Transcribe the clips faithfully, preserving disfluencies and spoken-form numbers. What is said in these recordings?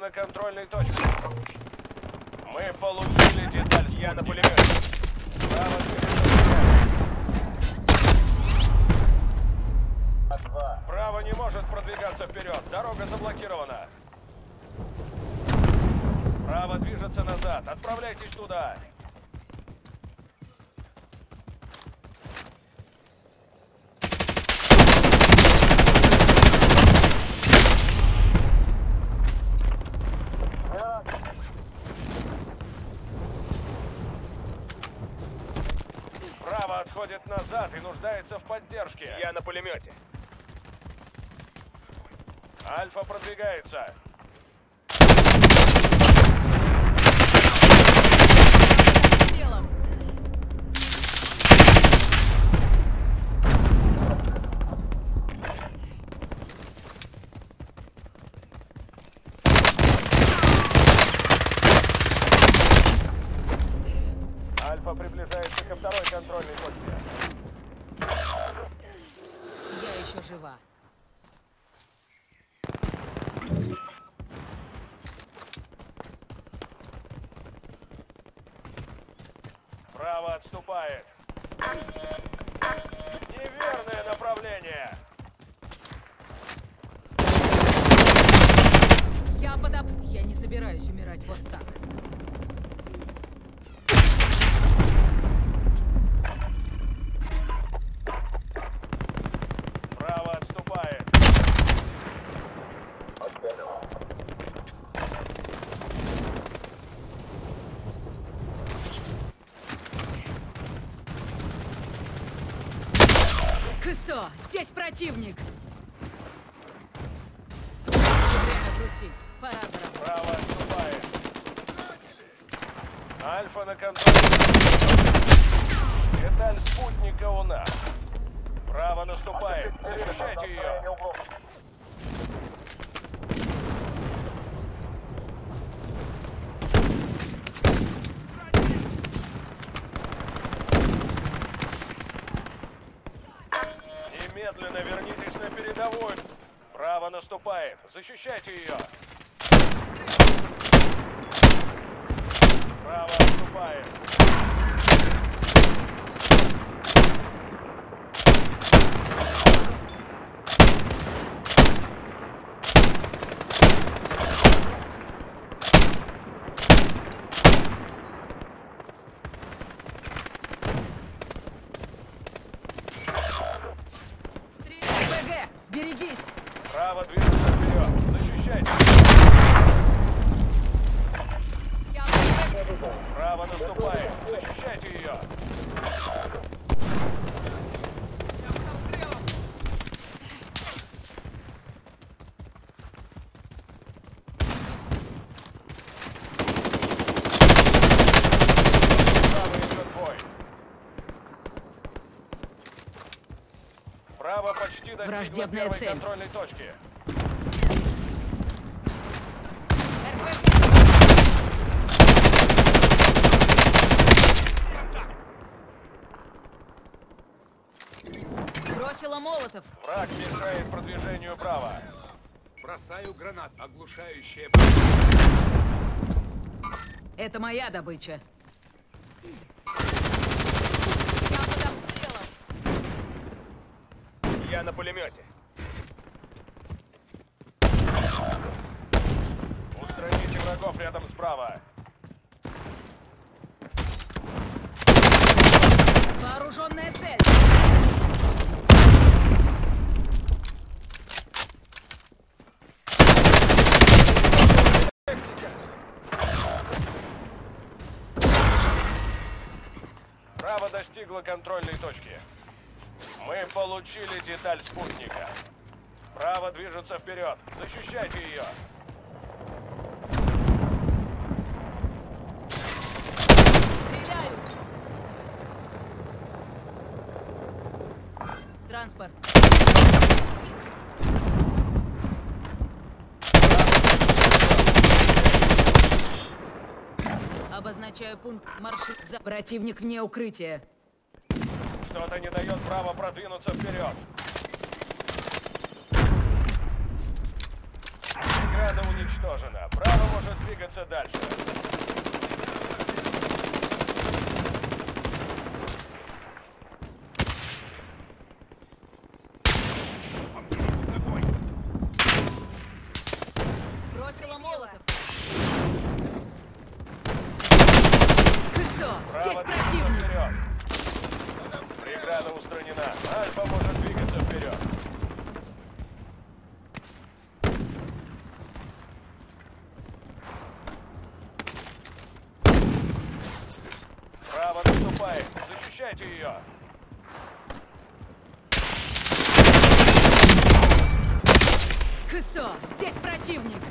на контрольной точке. Мы получили деталь. Я на пулемет. Справа двигается. Право не может продвигаться вперед. Дорога заблокирована. Право движется назад. Отправляйтесь туда. Право отходит назад и нуждается в поддержке. Я на пулемете. Альфа продвигается. Альфа приближается ко второй контрольной точке. Я еще жива. Право отступает. Неверное направление. Я подоб... Я не собираюсь умирать вот так. Кысо, здесь противник. Время грустить. Пора пора. Право отступает. Альфа на контроле. Деталь спутника у нас. Право наступает. Завершайте ее. Медленно вернитесь на передовую. Право наступает. Защищайте ее. Право отступает. Берегись! Право двигаться вперед! Защищайте! Я... Право наступает! Защищайте ее! Право почти достигла первой цель. Контрольной точки. Бросила молотов. Враг мешает продвижению права. Бросаю гранат, оглушающая. Это моя добыча. Я на пулемете. Устраните врагов рядом справа. Вооруженная цель. Право достигло контрольной точки. Мы получили деталь спутника. Право движется вперед. Защищайте ее. Стреляю. Транспорт. Обозначаю пункт маршрут. За противник вне укрытия. Что-то не дает права продвинуться вперед. Преграда уничтожена. уничтожена. Браво может двигаться дальше. Бросила молотов. Кусо, здесь противник. Преграда устранена. Альфа может двигаться вперед. Право наступает. Защищайте ее. Кусо, здесь противник.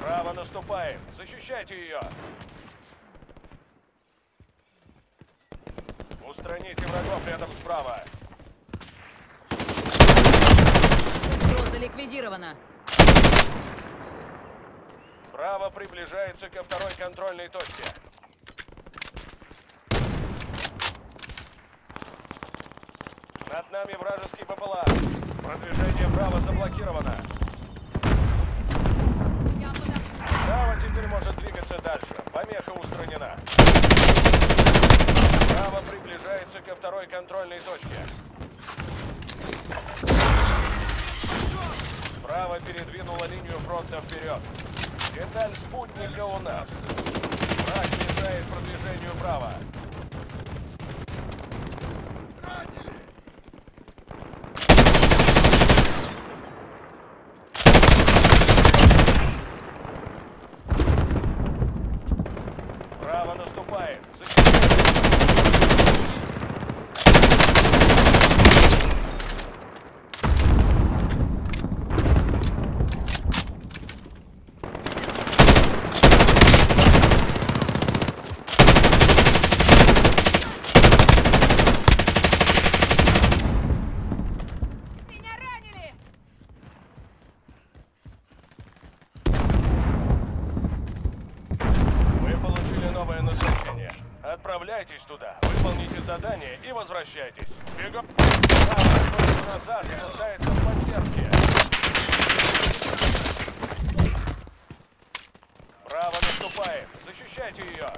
Право наступаем. Защищайте ее. Устраните врагов рядом справа. Угроза ликвидирована. Право приближается ко второй контрольной точке. Над нами вражеский БПЛА. Продвижение право заблокировано. Право теперь может двигаться дальше. Помеха устранена. Право приближается ко второй контрольной точке. Право передвинуло линию фронта вперед. Деталь спутника у нас. Враг мешает продвижению права. Право наступает. Отправляйтесь туда, выполните задание и возвращайтесь. Бегом! Право назад и нуждается в поддержке. Право наступаем. Защищайте ее.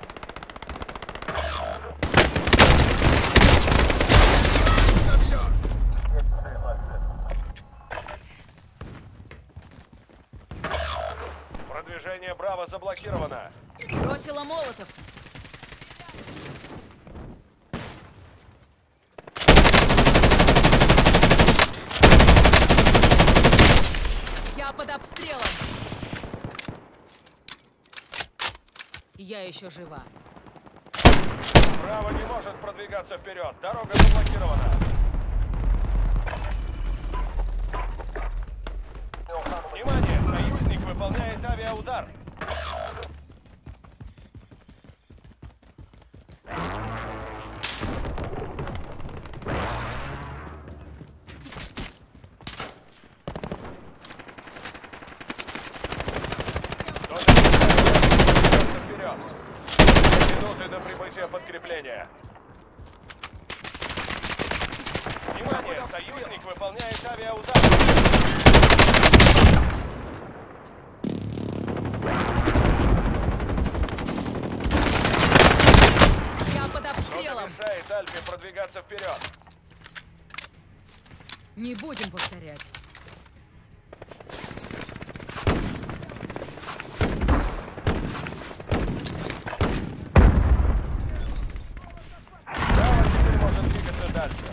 Продвижение право заблокировано. Бросила молотов. Под обстрелом. Я еще жива. Право не может продвигаться вперед. Дорога заблокирована. Внимание! Союзник выполняет авиаудар. Подкрепление. Внимание, союзник выполняет авиаудар. Я под обстрелом. Что-то мешает Альфе продвигаться вперед. Не будем повторять.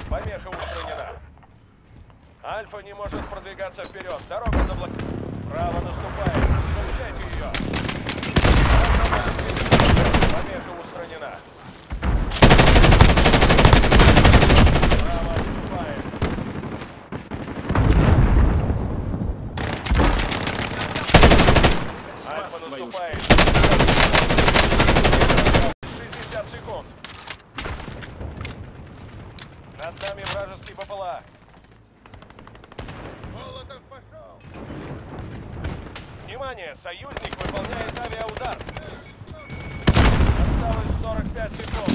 Помеха устранена. Альфа не может продвигаться вперед. Дорога заблокирована. Право наступает. Встречайте ее. Помеха устранена. Право наступает. Альфа наступает. шестьдесят секунд. Над нами вражеский БПЛА. Молотов пошел! Внимание! Союзник выполняет авиаудар. Осталось сорок пять секунд.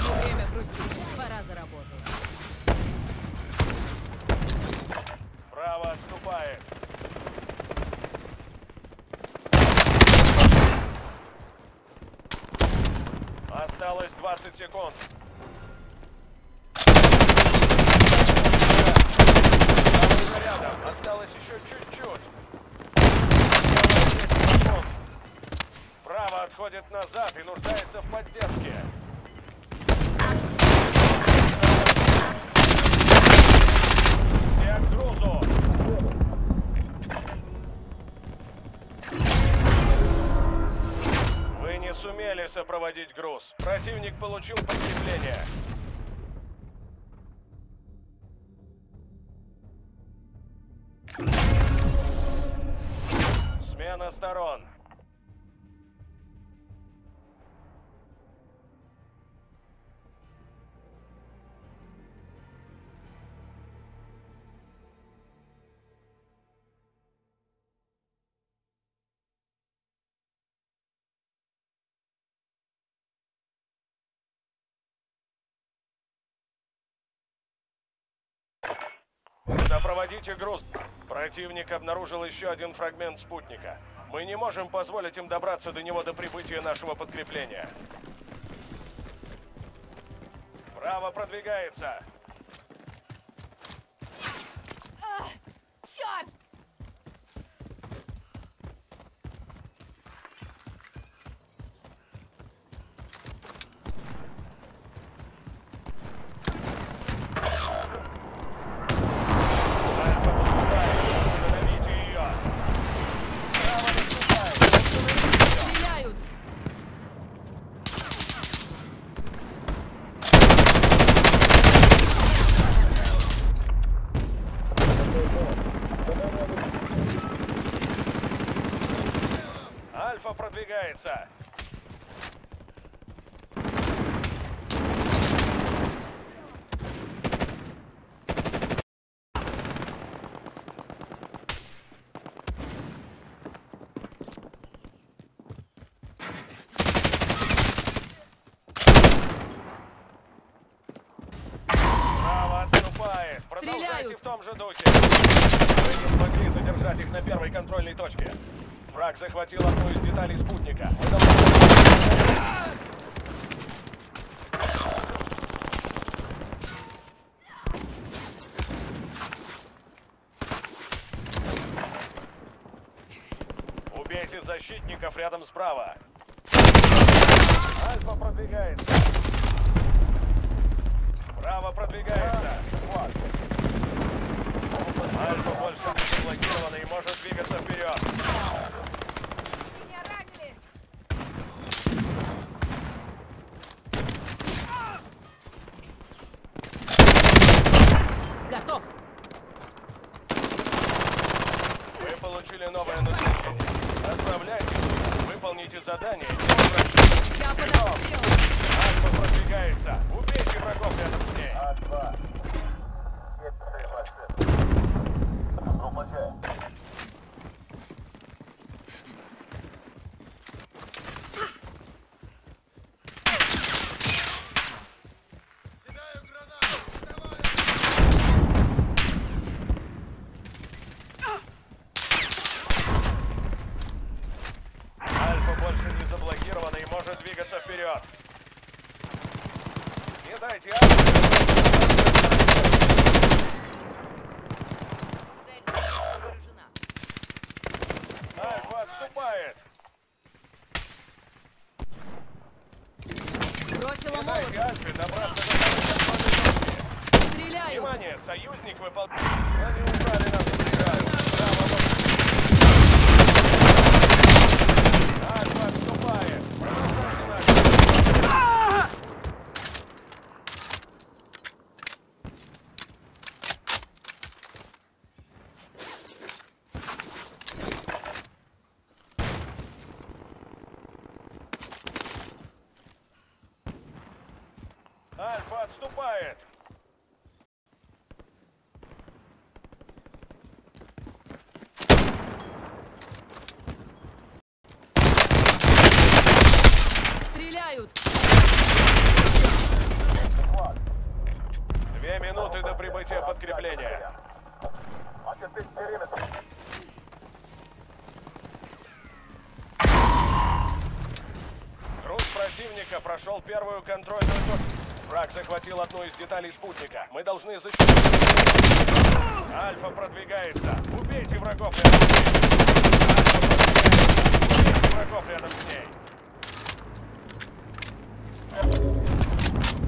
Не время Осталось двадцать секунд. Рядом. Осталось еще чуть-чуть. Право отходит назад и нуждается в поддержке. Все к грузу. Вы не сумели сопроводить груз. Противник получил подкрепление. Смена сторон. Сопроводите груз. Противник обнаружил еще один фрагмент спутника. Мы не можем позволить им добраться до него до прибытия нашего подкрепления. Право продвигается. А, черт! Продвигается. Право отступает. Продолжайте в том же духе. Вы не смогли задержать их на первой контрольной точке. Враг захватил одну из деталей спутника. Мы должны... Убейте защитников рядом справа. Альфа продвигается. Право продвигается. Альфа больше не заблокирована и может двигаться вперед. Готов. Вы получили новое назначение. Отправляйтесь, выполните задание. Я подошел. Альфа продвигается. Убейте врагов рядом с ней. А два. Вперед! Не дайте армию! Альфа отступает! Бросила. Не дайте Альфе добраться до... Стреляю! Внимание! Союзник выполняет! Они убрали нас и приграют! Альфа отступает! Альфа отступает! Стреляют! Две минуты до прибытия подкрепления. Груз противника прошел первую контрольную точку. Враг захватил одну из деталей спутника. Мы должны защитить. Альфа продвигается. Убейте врагов рядом с ней. Убейте врагов рядом с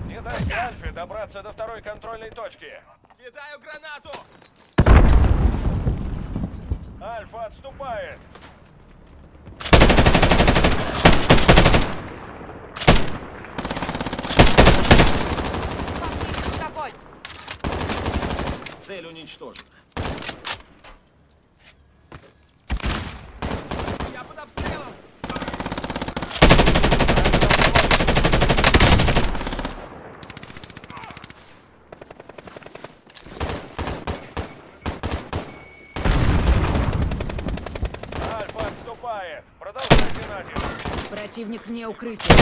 ней. Не дайте Альфе добраться до второй контрольной точки. Кидаю гранату. Альфа отступает. Цель уничтожена. Я под обстрелом. Альфа отступает. Продолжайте натиск. Противник вне укрытия.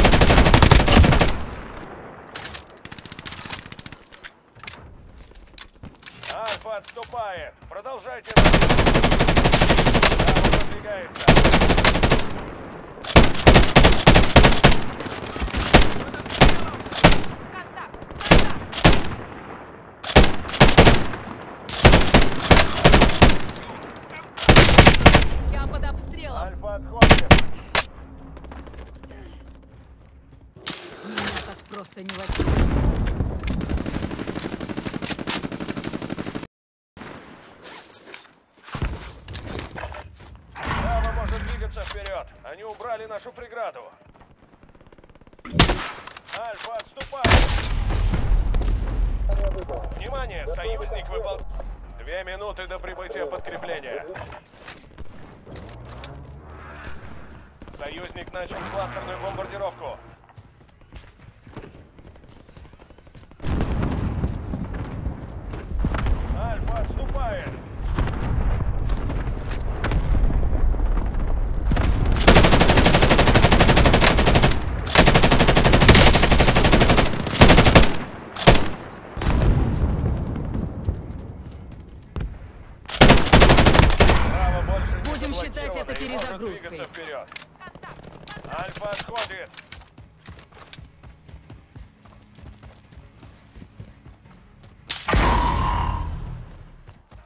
Альфа отступает. Продолжайте. Альфа продвигается. Контакт. Контакт. Я под обстрелом. Альфа отходит. Меня так просто не возьмут. Вперед! Они убрали нашу преграду. Альфа, отступай! Внимание! Союзник выполняет. Две минуты до прибытия подкрепления. Союзник начал кластерную бомбардировку. Альфа, отступает! Двигаться вперед. Альфа отходит.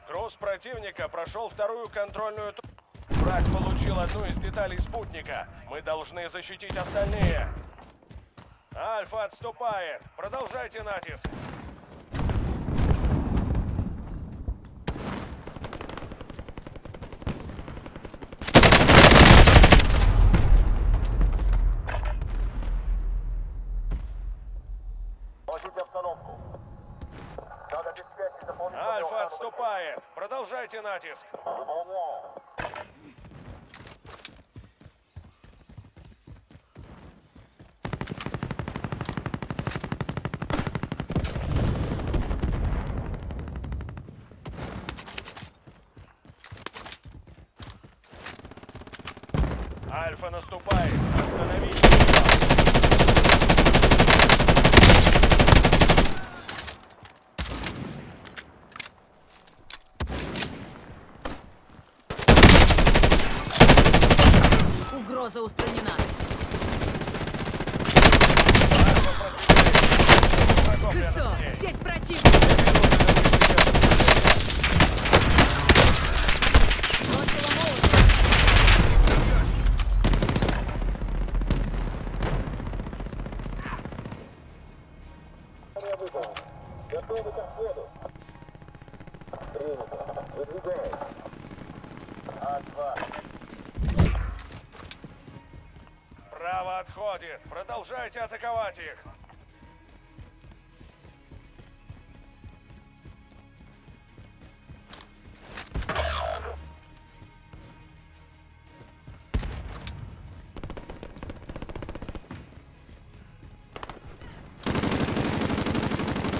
Груз противника прошел вторую контрольную точку. Враг получил одну из деталей спутника. Мы должны защитить остальные. Альфа отступает. Продолжайте натиск. Альфа отступает. Продолжайте натиск. Альфа наступает. Угроза устранена. Кысо, здесь противник. Готовы к отходу. Принято. Выдвигает. Отвар. Право отходит. Продолжайте атаковать их.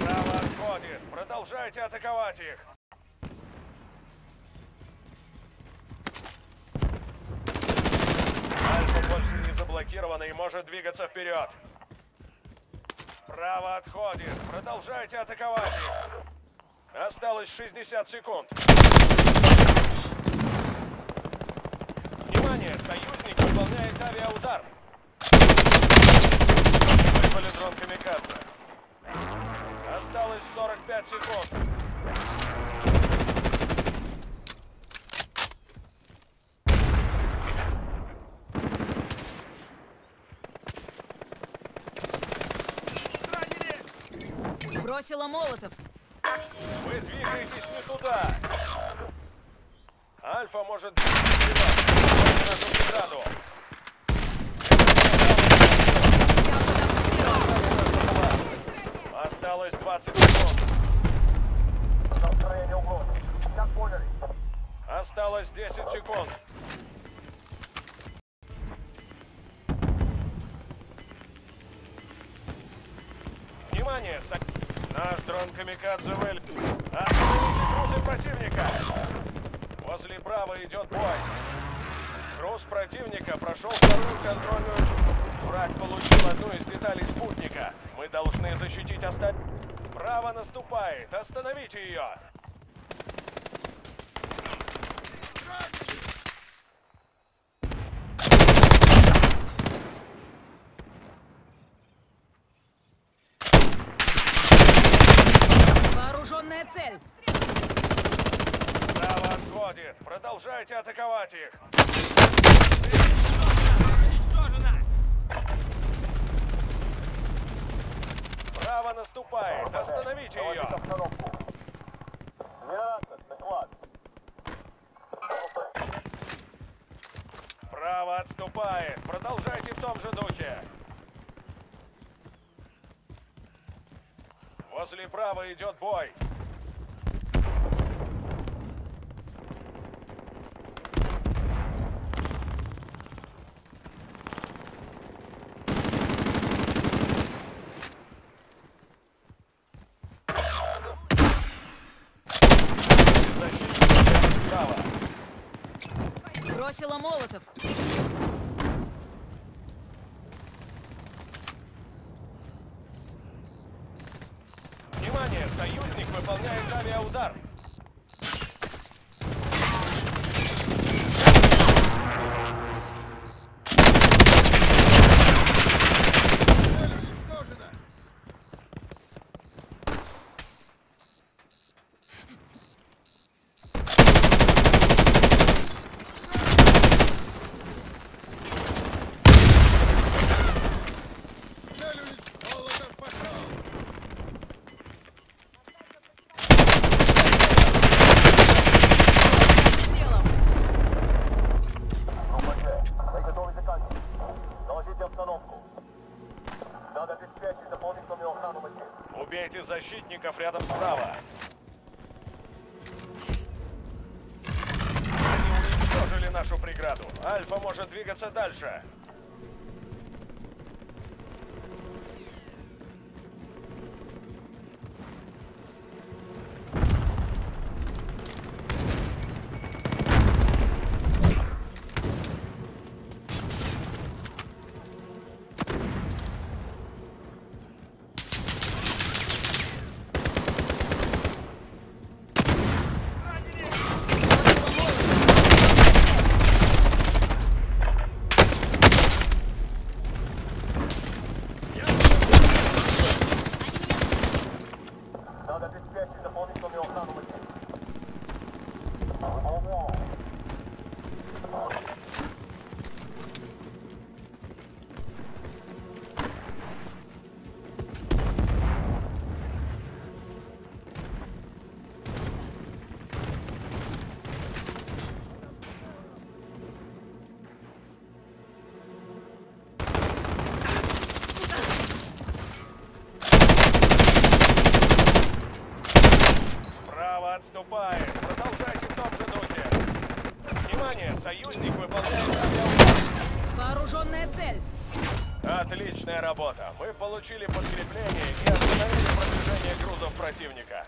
Право отходит. Продолжайте атаковать их. Заблокировано и может двигаться вперед. Право отходит. Продолжайте атаковать их. Осталось шестьдесят секунд. Внимание! Союзник выполняет авиаудар. активировали дрон Камикадзе. Осталось сорок пять секунд. Ранили! Бросила молотов. Вы двигаетесь не туда. Альфа может двигаться нашу бригаду. Осталось двадцать секунд. Осталось десять секунд. Внимание! Наш дрон Камикадзе вылетел. Остановите грузы противника. Возле Браво идет бой. Груз противника прошел вторую контрольную. Враг получил одну из деталей спутника. Мы должны защитить остальных. Браво наступает. Остановите ее. Вооруженная цель. Браво отходит. Продолжайте атаковать их. Браво наступает! Остановите ее! Браво отступает! Продолжайте в том же духе! Возле Браво идет бой! Бросила молотов. Внимание, союзник выполняет авиаудар. Убейте защитников рядом справа. Они уничтожили нашу преграду. Альфа может двигаться дальше. Отступаем. Продолжайте в том же духе. Внимание, союзник выполняет авиаудар. Вооруженная цель. Отличная работа. Мы получили подкрепление и остановили продвижение грузов противника.